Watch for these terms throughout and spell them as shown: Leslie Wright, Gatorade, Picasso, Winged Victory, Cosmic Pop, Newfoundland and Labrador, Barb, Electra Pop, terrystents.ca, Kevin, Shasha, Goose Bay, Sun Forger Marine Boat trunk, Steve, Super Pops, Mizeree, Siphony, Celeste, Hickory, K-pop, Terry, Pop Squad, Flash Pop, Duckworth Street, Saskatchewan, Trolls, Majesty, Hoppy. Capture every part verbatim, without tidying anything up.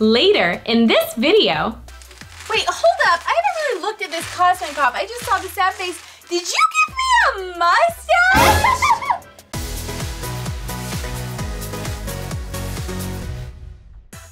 Later in this video... Wait, hold up! I haven't really looked at this Cosmic Pop. I just saw the sad face. Did you give me a mustache?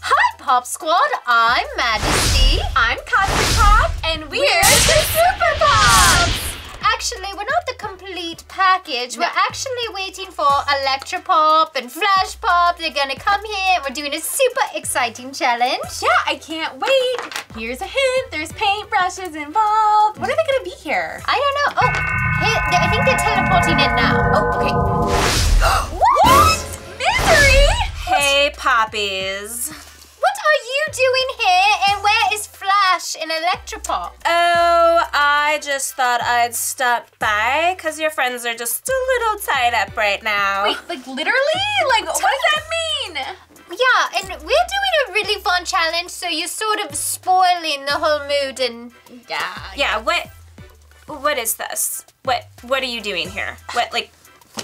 Hi, Pop Squad. I'm Majesty. I'm Cosmic Pop. And we're, we're the Super Pops! Actually, we're not the complete package. No. We're actually waiting for Electra Pop and Flash Pop. They're gonna come here and we're doing a super exciting challenge. Yeah, I can't wait. Here's a hint. There's paintbrushes involved. What are they gonna be here? I don't know. Oh, hey, I think they're teleporting in now. Oh, okay. What? What? Mizeree? Hey, Poppies. What are you doing here, and where is Flash and Electra Pop? Oh, I just thought I'd stop by because your friends are just a little tied up right now. Wait, like literally? Like, what does that mean? Yeah, and we're doing a really fun challenge, so you're sort of spoiling the whole mood and... Yeah. Yeah, what, what is this? What, what are you doing here? What, like...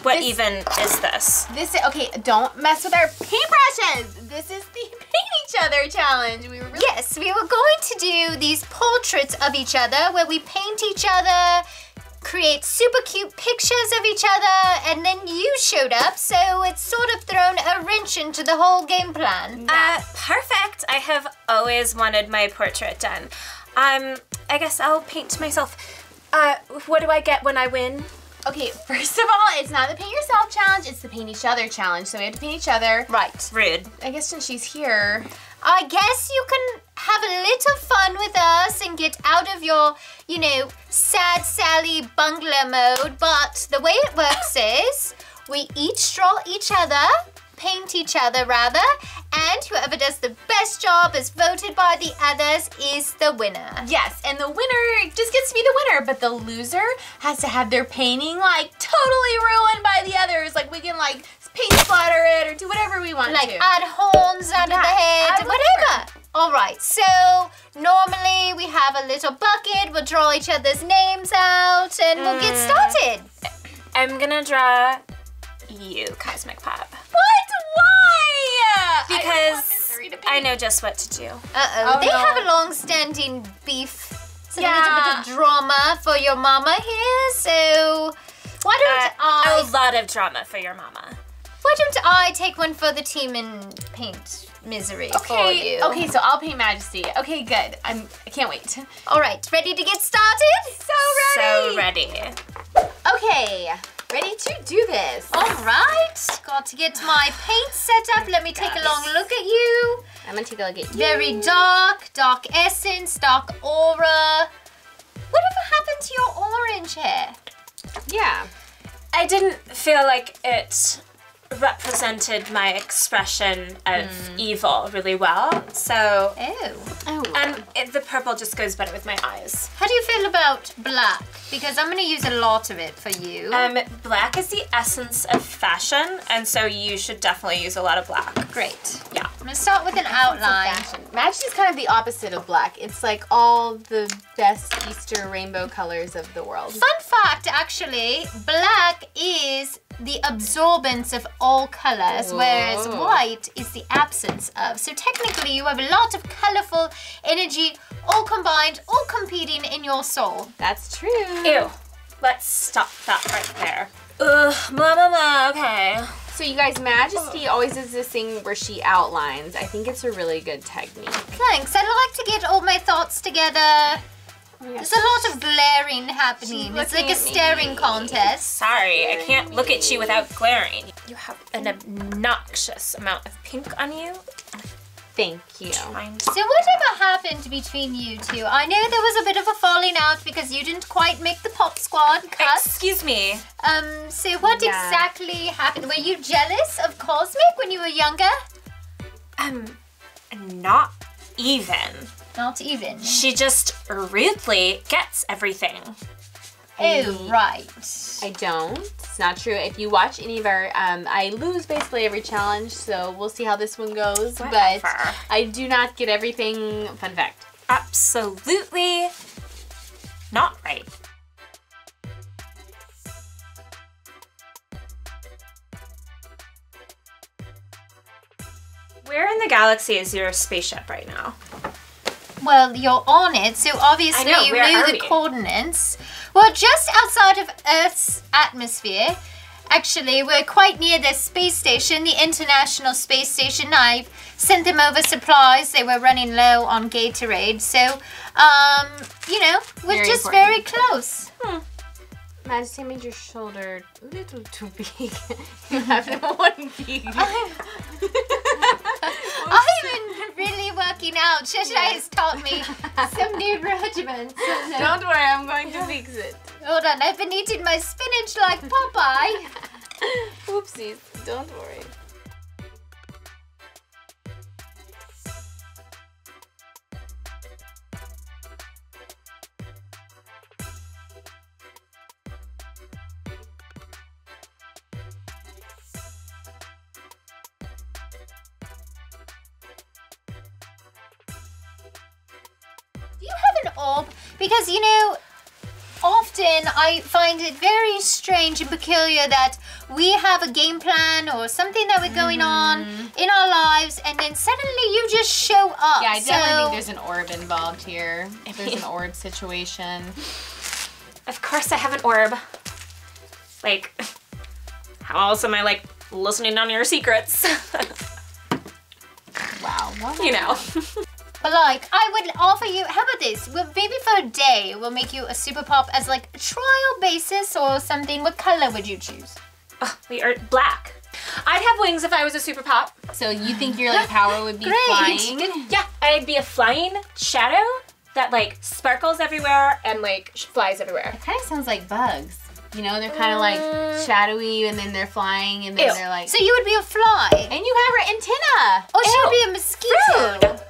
What this, even is this? This is, okay, don't mess with our paintbrushes. This is the paint each other challenge. We were really yes, we were going to do these portraits of each other where we paint each other, create super cute pictures of each other, and then you showed up, so it's sort of thrown a wrench into the whole game plan. Yeah. Uh, perfect. I have always wanted my portrait done. Um, I guess I'll paint myself. Uh, what do I get when I win? Okay, first of all, it's not the paint yourself challenge, it's the paint each other challenge. So we have to paint each other. Right. Rude. I guess since she's here. I guess you can have a little fun with us and get out of your, you know, sad Sally bungler mode. But the way it works is we each draw each other, paint each other rather, and whoever does the best job as voted by the others is the winner. Yes, and the winner just gets to be the winner, but the loser has to have their painting like totally ruined by the others. Like we can like paint splatter it or do whatever we want like, to. Like add horns under yeah, the head, whatever. whatever. All right, so normally we have a little bucket, we'll draw each other's names out and mm. we'll get started. I'm gonna draw you, Cosmic Pop. What? Why? Because I, to I know just what to do. Uh-oh. Oh, they no. have a long-standing beef. So yeah. There's a bit of drama for your mama here, so why don't uh, I... A lot of drama for your mama. Why don't I take one for the team and paint Mizeree okay. for you? Okay, so I'll paint Majesty. Okay, good. I'm, I can't wait. All right, ready to get started? So ready. So ready. Okay. Ready to do this. All right. Got to get my paint set up. Let me take a long look at you. I'm going to take a look at you. Very dark, dark essence, dark aura. Whatever happened to your orange hair? Yeah. I didn't feel like it represented my expression of mm. evil really well. So. Oh. Oh. And it, the purple just goes better with my eyes. How do you feel about black? Because I'm going to use a lot of it for you. Um, black is the essence of fashion, and so you should definitely use a lot of black. Great. Yeah. I'm going to start with an outline. Majesty's kind of the opposite of black. It's like all the best Easter rainbow colors of the world. Fun fact, actually, black is the absorbance of all colors, Whoa. whereas white is the absence of. So technically, you have a lot of colorful energy all combined, all competing in your soul. That's true. Ew. Let's stop that right there. Ugh, blah, blah, blah, okay. So you guys, Majesty always does this thing where she outlines. I think it's a really good technique. Thanks. I'd like to get all my thoughts together. Oh There's a lot of glaring happening. It's like a staring me. contest. Sorry, I can't look at you without glaring. You have an obnoxious amount of pink on you. Thank you. So whatever happened between you two? I know there was a bit of a falling out because you didn't quite make the Pop Squad cut. Excuse me. Um, so what yeah. exactly happened? Were you jealous of Cosmic when you were younger? Um, not even. Not even. She just rudely gets everything. Oh, right. I don't. It's not true. If you watch any of our, um, I lose basically every challenge, so we'll see how this one goes. Whatever. But I do not get everything. Fun fact. Absolutely not right. Where in the galaxy is your spaceship right now? Well, you're on it, so obviously know, you knew the we? coordinates. Well, just outside of Earth's atmosphere. Actually, we're quite near the space station, the International Space Station. I've sent them over supplies. They were running low on Gatorade, so, um, you know, we're very just important. very close. Hmm. Majesty made your shoulder a little too big. You have the one big. I'm, I'm really working out. Shasha yeah. has taught me some new regimens. Don't worry, I'm going to fix it. Hold on, I've been eating my spinach like Popeye. Oopsies, don't worry. Because, you know, often I find it very strange and peculiar that we have a game plan or something that we're going mm-hmm. on in our lives, and then suddenly you just show up. Yeah, I definitely so... think there's an orb involved here. If there's an orb situation. Of course I have an orb. Like, how else am I, like, listening on your secrets? Wow. What you know. But like, I would offer you, how about this? Well, maybe for a day, we'll make you a Super Pop as like a trial basis or something. What color would you choose? Oh, we are black. I'd have wings if I was a Super Pop. So you think your like power would be Great. flying? Yeah, I'd be a flying shadow that like sparkles everywhere and like flies everywhere. It kind of sounds like bugs. You know, they're kind of like shadowy, and then they're flying, and then Ew. they're like... So you would be a fly. And you have her antenna. Oh, she would be a mosquito. Rude.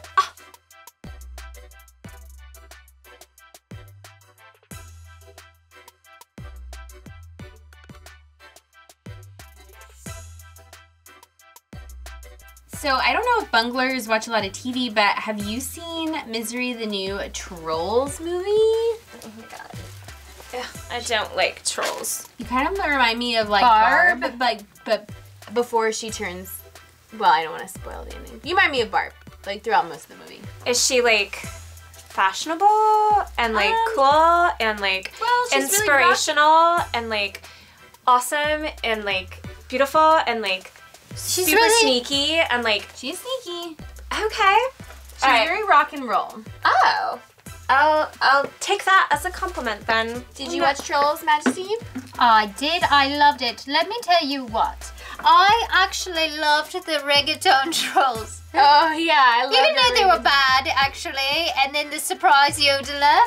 So I don't know if bunglers watch a lot of T V, but have you seen Mizeree, the new Trolls movie? Oh my god. Ugh, I don't like Trolls. You kind of remind me of like Barb, Barb but, but before she turns, well, I don't want to spoil the ending. You remind me of Barb, like throughout most of the movie. Is she like fashionable and like um, cool and like well, inspirational really and like awesome and like beautiful and like She's super really, sneaky and like she's sneaky. Okay. She's right. very rock and roll. Oh. I'll I'll take that as a compliment then. Did you watch Trolls, Majesty? I did. I loved it. Let me tell you what. I actually loved the reggaeton Trolls. Oh yeah, I loved it. Even though the they were bad actually, and then the surprise yodeler.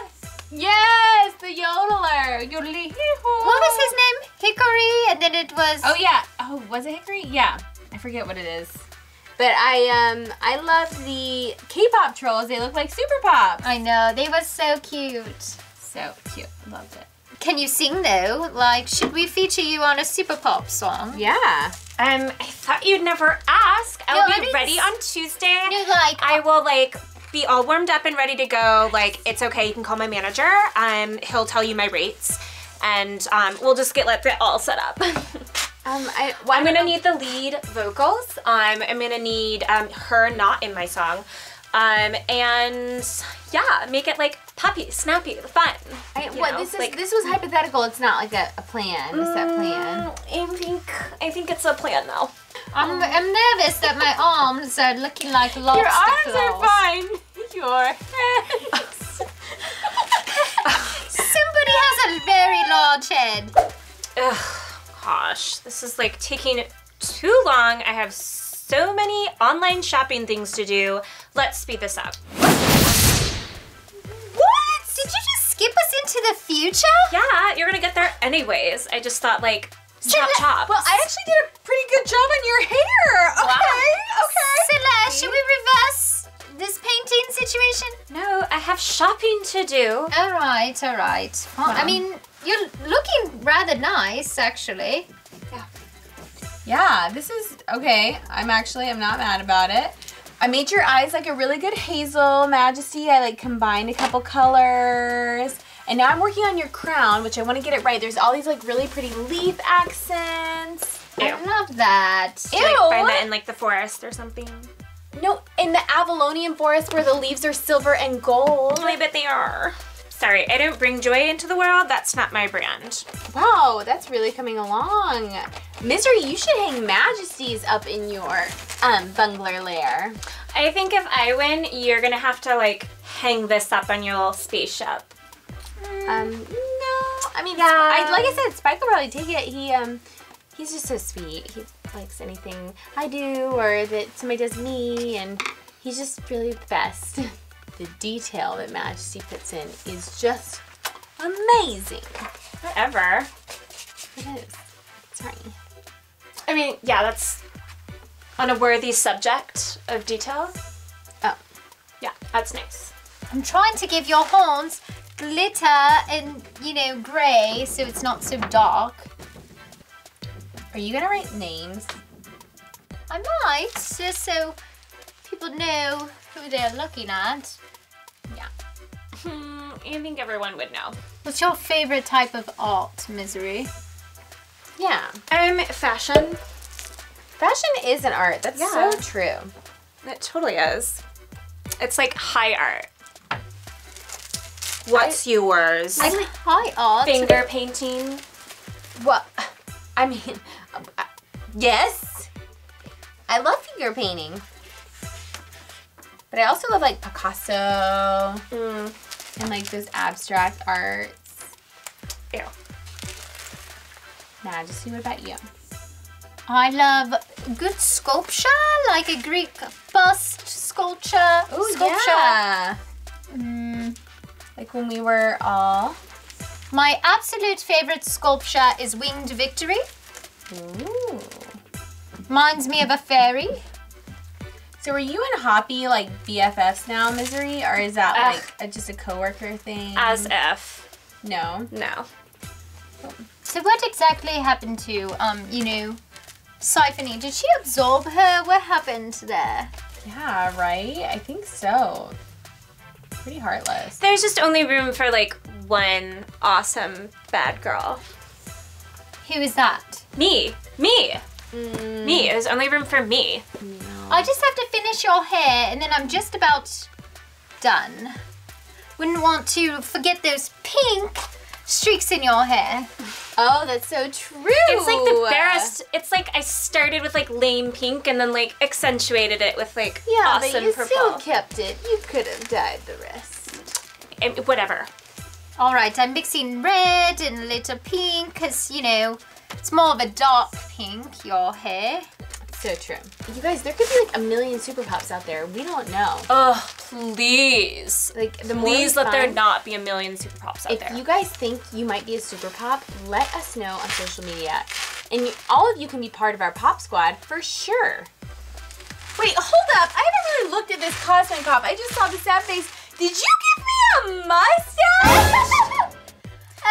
Yes, the yodeler. Yodely. What was his name? Hickory, and then it was Oh yeah. Oh, was it Hickory? Yeah. I forget what it is. But I um I love the K-pop trolls. They look like Super Pops. I know. They were so cute. So cute. Loved it. Can you sing though? Like, should we feature you on a Super Pop song? Yeah. Um, I thought you'd never ask. I'll no, be I ready on Tuesday. No, like I will like be all warmed up and ready to go. Like, it's okay. You can call my manager. Um, he'll tell you my rates, and um, we'll just get like it all set up. Um, I, well, I'm gonna need the lead vocals. Um, I'm gonna need um, her not in my song. Um, and yeah, make it like poppy, snappy, fun. I, what, this, is, like, this was hypothetical. It's not like a, a plan. Is that plan? I think I think it's a plan though. I'm, I'm nervous that my arms are looking like lobster claws. Your arms are fine. Your hands. Somebody has a very large head. Ugh. Gosh, this is like taking too long. I have so many online shopping things to do. Let's speed this up. What? Did you just skip us into the future? Yeah, you're gonna get there anyways. I just thought like, chop chop. Well, I actually did a pretty good job on your hair. Okay, wow. okay. Celeste, should we reverse this painting situation? No, I have shopping to do. All right, all right. Well, well, I mean, you're looking rather nice, actually. Yeah. Yeah, this is, okay, I'm actually, I'm not mad about it. I made your eyes like a really good hazel, Majesty. I like combined a couple colors. And now I'm working on your crown, which I want to get it right. There's all these like really pretty leaf accents. Ew. I love that. Ew. Like, find that in like the forest or something. No, in the Avalonian forest where the leaves are silver and gold. I bet they are. Sorry, I don't bring joy into the world. That's not my brand. Wow, that's really coming along. Mizeree, you should hang Majesties up in your um, bungler lair. I think if I win, you're gonna have to like hang this up on your little spaceship. Um, no. I mean, yeah. I, like I said, Spike will probably take it. He um, he's just so sweet. He likes anything I do or that somebody does me, and he's just really the best. The detail that Majesty puts in is just amazing. Whatever. It is. Sorry. I mean, yeah, that's on a worthy subject of detail. Oh. Yeah, that's nice. I'm trying to give your horns glitter and, you know, gray so it's not so dark. Are you gonna write names? I might, just so people know who they're looking at. Yeah. Hmm, I think everyone would know. What's your favorite type of art, Mizeree? Yeah. Um, fashion. Fashion is an art. That's yeah. so true. It totally is. It's like high art. What's I, yours? I mean, high art. Finger painting. Well, I mean, uh, yes. I love finger painting. But I also love like Picasso mm. and like those abstract arts. Ew. Majesty, what about you? I love good sculpture, like a Greek bust sculpture. Ooh, sculpture. Yeah. Mm. Like when we were all. My absolute favorite sculpture is Winged Victory. Ooh. Reminds me of a fairy. So are you and Hoppy like B F Fs now, Mizeree, or is that Ugh. like a, just a coworker thing? As if. No. No. So what exactly happened to, um, you know, Siphony? Did she absorb her? What happened there? Yeah, right? I think so. Pretty heartless. There's just only room for like one awesome bad girl. Who is that? Me. Me. Mm. Me. There's only room for me. Mm. I just have to finish your hair and then I'm just about done. Wouldn't want to forget those pink streaks in your hair. Oh, that's so true. It's like the barest, it's like I started with like lame pink and then like accentuated it with like yeah, awesome but you purple. Still kept it. You could have dyed the rest. It, whatever. All right, I'm mixing red and a little pink because, you know, it's more of a dark pink, your hair. So true. You guys, there could be like a million Super Pops out there. We don't know. Oh, please. Like, the please more let find, there not be a million Super Pops out if there. If you guys think you might be a Super Pop, let us know on social media. And you, all of you can be part of our Pop Squad for sure. Wait, hold up. I haven't really looked at this Cosmic Pop. I just saw the sad face. Did you give me a mustache?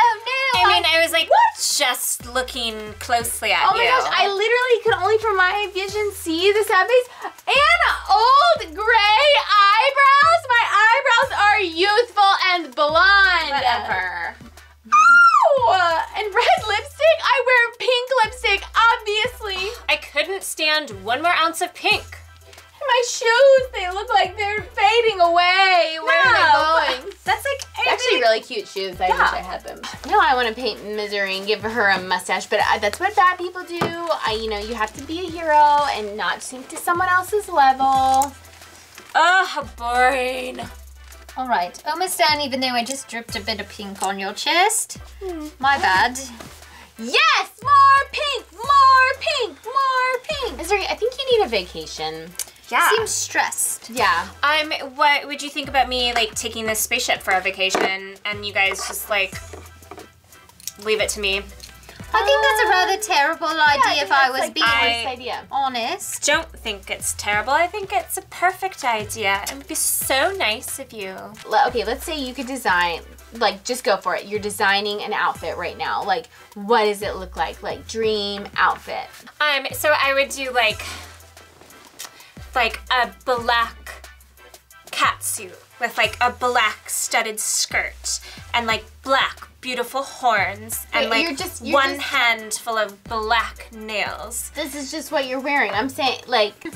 Oh no! I, I mean, I was like, what? Just looking closely at you. Oh my you. gosh! I literally could only, from my vision, see the sad face and old gray eyebrows. My eyebrows are youthful and blonde. Whatever. Oh! And red lipstick. I wear pink lipstick, obviously. I couldn't stand one more ounce of pink. And my shoes—they look like they're fading away. Where no. are they going? That's like. Actually really cute shoes. I yeah. wish I had them. No, I want to paint Mizeree and give her a mustache, but I, that's what bad people do. I, you know, you have to be a hero and not sink to someone else's level. Oh, how boring. All right, almost done, even though I just dripped a bit of pink on your chest. Mm. My bad. Yes, more pink, more pink, more pink. Mizeree, I think you need a vacation. Yeah. Seems stressed. Yeah. Um, what would you think about me like taking this spaceship for a vacation and you guys just like leave it to me? I think that's a rather terrible idea yeah, if I was like being I idea. honest. Don't think it's terrible. I think it's a perfect idea. It would be so nice of you. Okay, let's say you could design, like just go for it. You're designing an outfit right now. Like what does it look like? Like dream outfit. Um, so I would do like like a black catsuit with like a black studded skirt and like black beautiful horns and Wait, like you're just, you're one just... hand full of black nails. This is just what you're wearing. I'm saying like... So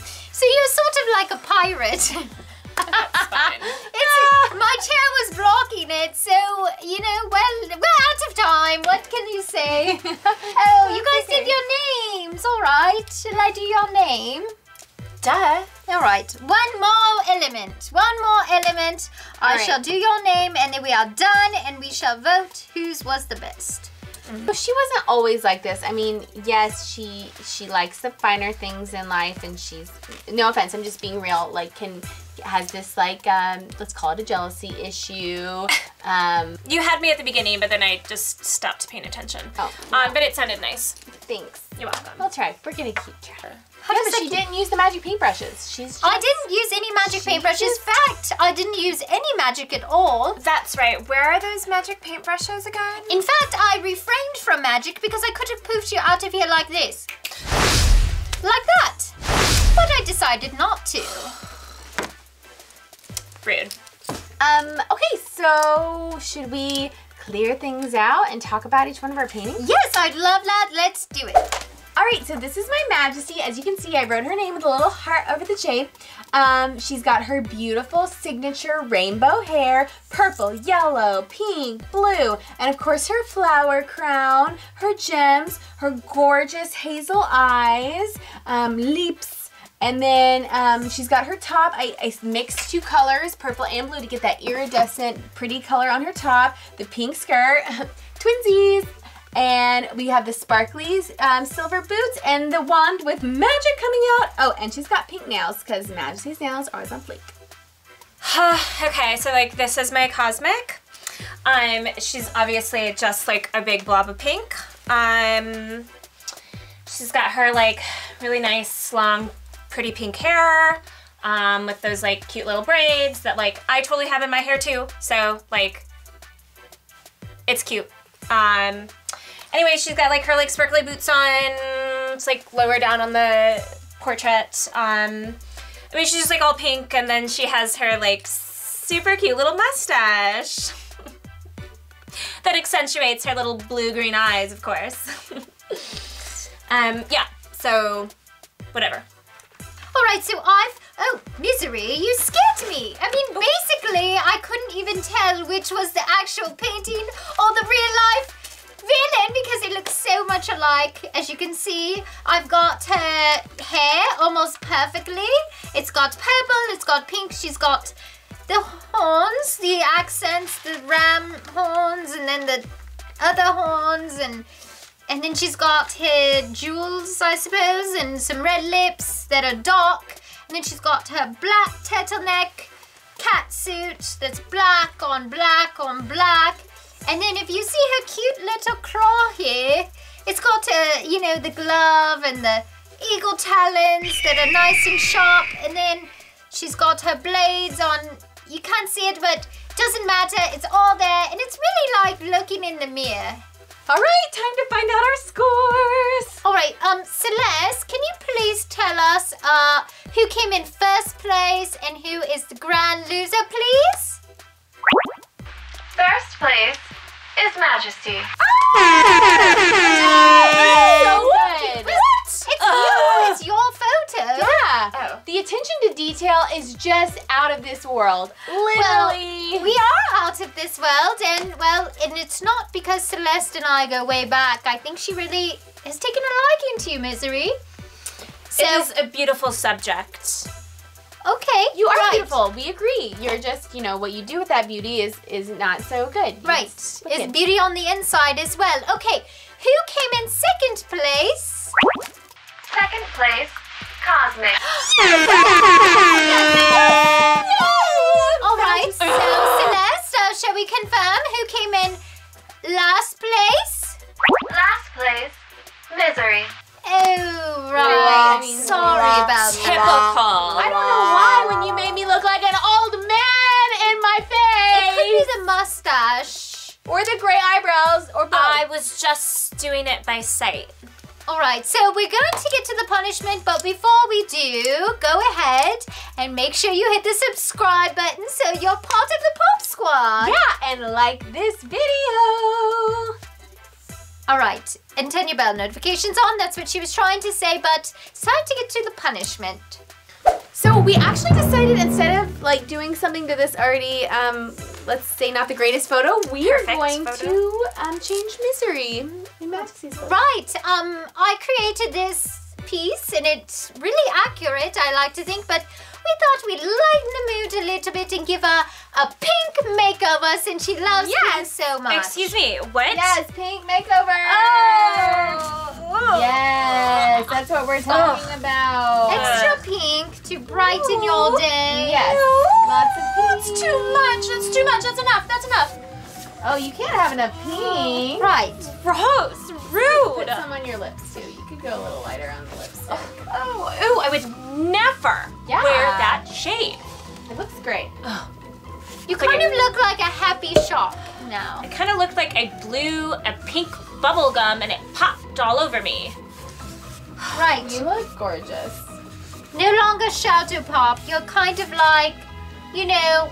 you're sort of like a pirate. That's fine. It's, my chair was blocking it, so, you know, well, we're out of time. What can you say? Oh, you guys did your names. All right. Shall I do your name? Duh. All right. One more element. One more element. I right. shall do your name, and then we are done, and we shall vote whose was the best. Mm-hmm. But she wasn't always like this. I mean, yes, she she likes the finer things in life, and she's, no offense, I'm just being real, like, can... has this like um let's call it a jealousy issue. Um you had me at the beginning, but then I just stopped paying attention. Oh no. Um but it sounded nice. Thanks. You're welcome. I'll try. We're gonna keep trying. How yes, she didn't use the magic paintbrushes. She's just, I didn't use any magic paintbrushes. In fact, I didn't use any magic at all. That's right. Where are those magic paintbrushes again? In fact, I refrained from magic because I could have poofed you out of here like this. Like that. But I decided not to. Rude. Um, okay, so should we clear things out and talk about each one of our paintings? Yes, I'd love that. Let's do it. All right, so this is my Majesty. As you can see, I wrote her name with a little heart over the J. Um, she's got her beautiful signature rainbow hair, purple, yellow, pink, blue, and of course her flower crown, her gems, her gorgeous hazel eyes, um, lips. And then um, she's got her top. I, I mixed two colors, purple and blue, to get that iridescent, pretty color on her top. The pink skirt, twinsies. And we have the sparkly um, silver boots and the wand with magic coming out. Oh, and she's got pink nails because Majesty's nails are always on fleek. Okay, so like this is my Cosmic. Um, she's obviously just like a big blob of pink. Um, she's got her like really nice long, pretty pink hair um, with those like cute little braids that like I totally have in my hair too. So like, it's cute. Um, anyway, she's got like her like sparkly boots on. It's like lower down on the portrait. Um, I mean, she's just like all pink, and then she has her like super cute little mustache that accentuates her little blue-green eyes, of course. um, yeah, so whatever. All right, so I've, oh, Mizeree, you scared me. I mean, basically, I couldn't even tell which was the actual painting or the real life villain because it looks so much alike. As you can see, I've got her hair almost perfectly. It's got purple, it's got pink, she's got the horns, the accents, the ram horns, and then the other horns, and And then she's got her jewels, I suppose, and some red lips that are dark. And then she's got her black turtleneck cat suit that's black on black on black. And then if you see her cute little claw here, it's got, a, you know, the glove and the eagle talons that are nice and sharp. And then she's got her blades on. You can't see it, but it doesn't matter. It's all there. And it's really like looking in the mirror. All right, time to find out our scores. All right, um, Celeste, can you please tell us uh, who came in first place and who is the grand loser, please? First place is Majesty. Oh! Yay! So good. What? It's oh. you, it's your photo. Yeah. Oh. The attention to detail is just out of this world. Literally. Well, we are out of this world, and well, and it's not because Celeste and I go way back. I think she really has taken a liking to you, Mizeree. So, it is a beautiful subject. Okay. You are right. Beautiful. We agree. You're just, you know, what you do with that beauty is is not so good. You right. It's beauty on the inside as well. Okay. Who came in second place? Second place, Cosmic. All right. So Celeste, uh, shall we confirm who came in last place? Last place, Mizeree. Oh, right. Wow. Sorry wow. about that. Typical. I don't know why when you made me look like an old man in my face. It could be the mustache. Or the gray eyebrows, or both. I was just doing it by sight. Alright, so we're going to get to the punishment, but before we do, go ahead and make sure you hit the subscribe button so you're part of the Pop Squad. Yeah, and like this video. Alright, and turn your bell notifications on. That's what she was trying to say, but it's time to get to the punishment. So we actually decided instead of like doing something to this already, um, let's say not the greatest photo, we are going photo. to um, change Mizeree in Majesty's photo. Right, um, I created this piece and it's really accurate, I like to think, but we thought we'd lighten the mood a little bit and give her a pink makeover since she loves yes. pink so much. Excuse me, what? Yes, pink makeover. Oh. Whoa. Yes, that's what we're talking oh. about. Extra pink to brighten Ooh. your day. Yes, no. lots of pink. That's too much, that's too much, that's enough, that's enough. Oh, you can't have enough pink. Right. Gross, rude. Put some on your lips too. You could go a little lighter on the lips. Oh, oh, I would never yeah. wear that shade. It looks great. Oh. You kind like of a, look like a happy shop now. I kind of looked like I blew a pink bubble gum and it popped all over me. Right. You look gorgeous. No longer shadow pop. You're kind of like, you know,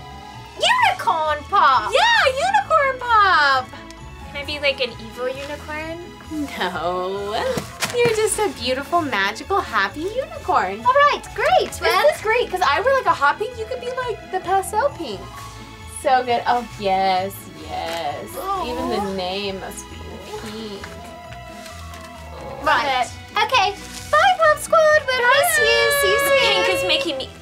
unicorn pop. Yeah, unicorn pop. Can I be like an evil unicorn? No. You're just a beautiful, magical, happy unicorn. All right, great. Well, this is great because I wear like a hot pink. You could be like the pastel pink. So good. Oh, yes, yes. Aww. Even the name must be pink. Right. Okay. Bye, Pop Squad. We'll miss you. See you soon. Pink is making me